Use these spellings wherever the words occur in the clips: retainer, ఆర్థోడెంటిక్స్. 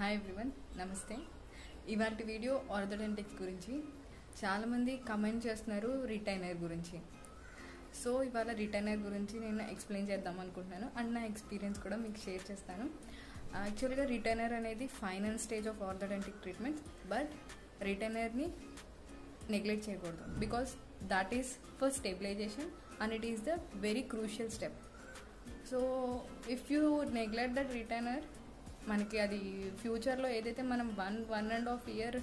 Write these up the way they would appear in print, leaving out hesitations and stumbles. Hi everyone, నమస్తే. ఇవాల్టి video ఆర్థోడెంటిక్స్ గురించి. చాలామంది కమెంట్ చేస్తున్నారు రిటైనర్ గురించి. సో ఇవాళ రిటైనర్ గురించి నేను ఎక్స్ప్లెయిన్ చేద్దాం అనుకుంటున్నాను, అండ్ నా ఎక్స్పీరియన్స్ కూడా మీకు షేర్ చేస్తాను. యాక్చువల్గా రిటైనర్ అనేది final stage of orthodontic treatment, but రిటైనర్ని నెగ్లెక్ట్ చేయకూడదు, because that is for stabilization and it is the very crucial step. So if you neglect that retainer, మనకి అది ఫ్యూచర్లో ఏదైతే మనం వన్ అండ్ హాఫ్ ఇయర్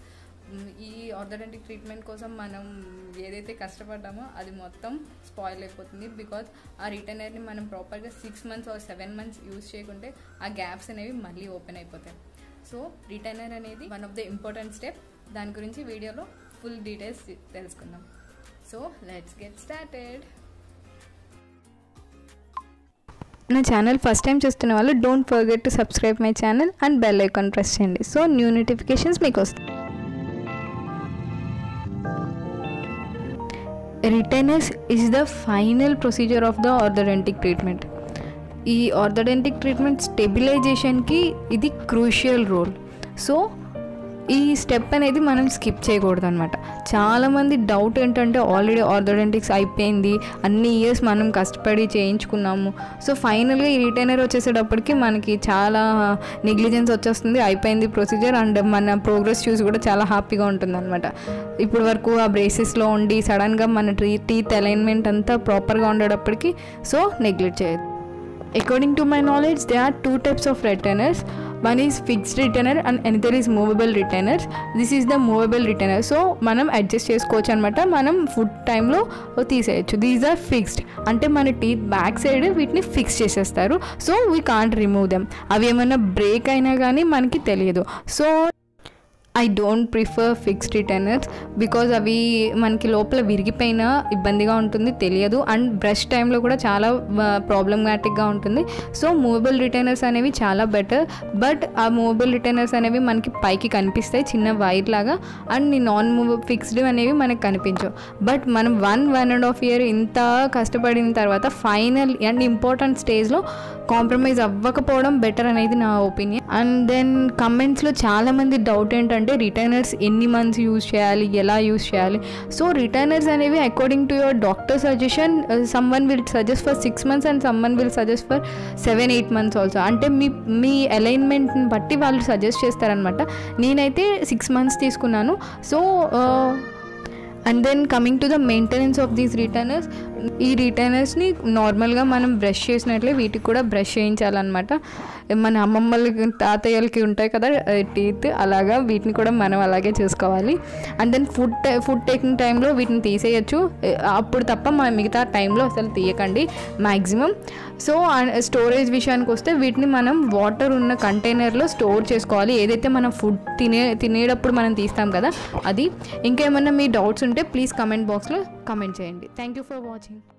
ఈ ఆర్థోడెంటిక్ ట్రీట్మెంట్ కోసం మనం ఏదైతే కష్టపడ్డామో అది మొత్తం స్పాయిల్ అయిపోతుంది. బికాజ్ ఆ రిటైనర్ని మనం ప్రాపర్గా 6 months ఆర్ 7 months యూజ్ చేయకుంటే ఆ గ్యాప్స్ అనేవి మళ్ళీ ఓపెన్ అయిపోతాయి. సో రిటైనర్ అనేది one of the important step. దాని గురించి వీడియోలో ఫుల్ డీటెయిల్స్ తెలుసుకుందాం. So let's get started. నా ఛానల్ ఫస్ట్ టైం చూస్తున్న వాళ్ళు don't forget to subscribe my channel and bell icon press చేయండి, సో న్యూ నోటిఫికేషన్స్ మీకు వస్తాయి. Retainers is the final procedure of the orthodontic treatment. ఈ orthodontic treatment స్టెబిలైజేషన్కి ఇది crucial role. So ఈ స్టెప్ అనేది మనం స్కిప్ చేయకూడదు అనమాట. చాలామంది డౌట్ ఏంటంటే, ఆల్రెడీ ఆర్థోడెంటిక్స్ అయిపోయింది, అన్ని ఇయర్స్ మనం కష్టపడి చేయించుకున్నాము, సో ఫైనల్గా ఈ రిటైనర్ వచ్చేసేటప్పటికి మనకి చాలా నెగ్లిజెన్స్ వచ్చేస్తుంది, అయిపోయింది ప్రొసీజర్, అండ్ మన ప్రోగ్రెస్ చూసి కూడా చాలా హ్యాపీగా ఉంటుంది అనమాట. ఇప్పటి వరకు ఆ బ్రేసెస్లో ఉండి సడన్గా మన టీత్ అలైన్మెంట్ అంతా ప్రాపర్గా ఉండేటప్పటికి సో నెగ్లెక్ట్ చేయదు. According to my knowledge, they are 2 types of retainers. One is fixed retainer and another is movable retainers. This is the movable retainer. So మనం అడ్జస్ట్ చేసుకోవచ్చు అనమాట, మనం ఫుడ్ టైంలో తీసేయచ్చు. దీస్ ఆర్ ఫిక్స్డ్ అంటే మన teeth back side వీటిని fix చేసేస్తారు. So we can't remove them. అవి ఏమైనా బ్రేక్ అయినా కానీ మనకి తెలియదు. So I don't prefer fixed retainers because అవి మనకి లోపల విరిగిపోయినా ఇబ్బందిగా ఉంటుంది, తెలియదు, అండ్ బ్రష్ టైంలో కూడా చాలా ప్రాబ్లమాటిక్గా ఉంటుంది. సో మూవబుల్ రిటైనర్స్ అనేవి చాలా బెటర్. బట్ ఆ మూవబుల్ రిటైనర్స్ అనేవి మనకి పైకి కనిపిస్తాయి చిన్న వైర్ లాగా, అండ్ నాన్ మూవబుల్ ఫిక్స్డ్ అనేవి మనకు కనిపించవు. బట్ మనం వన్ అండ్ హాఫ్ ఇయర్ ఇంత కష్టపడిన తర్వాత ఫైనల్ అండ్ ఇంపార్టెంట్ స్టేజ్లో కాంప్రమైజ్ అవ్వకపోవడం బెటర్ అనేది నా ఒపీనియన్. అండ్ దెన్ కమెంట్స్లో చాలామంది డౌట్ ఏంటంటే, అంటే రిటైనర్స్ ఎన్ని మంత్స్ యూజ్ చేయాలి, ఎలా యూజ్ చేయాలి. సో రిటైనర్స్ అనేవి according to your doctor suggestion, some one will suggest for 6 months and some one will suggest for 7-8 months also. అంటే మీ అలైన్మెంట్ని బట్టి వాళ్ళు సజెస్ట్ చేస్తారనమాట. నేనైతే 6 months తీసుకున్నాను. So and then coming to the maintenance of these retainers, ఈ రిటైనర్స్ని నార్మల్గా మనం బ్రష్ చేసినట్లే వీటికి కూడా బ్రష్ చేయించాలన్నమాట. మన అమ్మమ్మలకి తాతయ్యలకి ఉంటాయి కదా టీత్, అలాగా వీటిని కూడా మనం అలాగే చూసుకోవాలి. అండ్ దెన్ ఫుడ్ టేకింగ్ టైంలో వీటిని తీసేయచ్చు, అప్పుడు తప్ప మన మిగతా టైంలో అసలు తీయకండి మ్యాక్సిమం. సో స్టోరేజ్ విషయానికి వస్తే, వీటిని మనం వాటర్ ఉన్న కంటైనర్లో స్టోర్ చేసుకోవాలి. ఏదైతే మనం ఫుడ్ తినేటప్పుడు మనం తీస్తాం కదా అది. ఇంకేమన్నా మీ డౌట్స్ ఉంటే ప్లీజ్ కమెంట్ బాక్స్లో కమెంట్ చేయండి. Thank you for watching.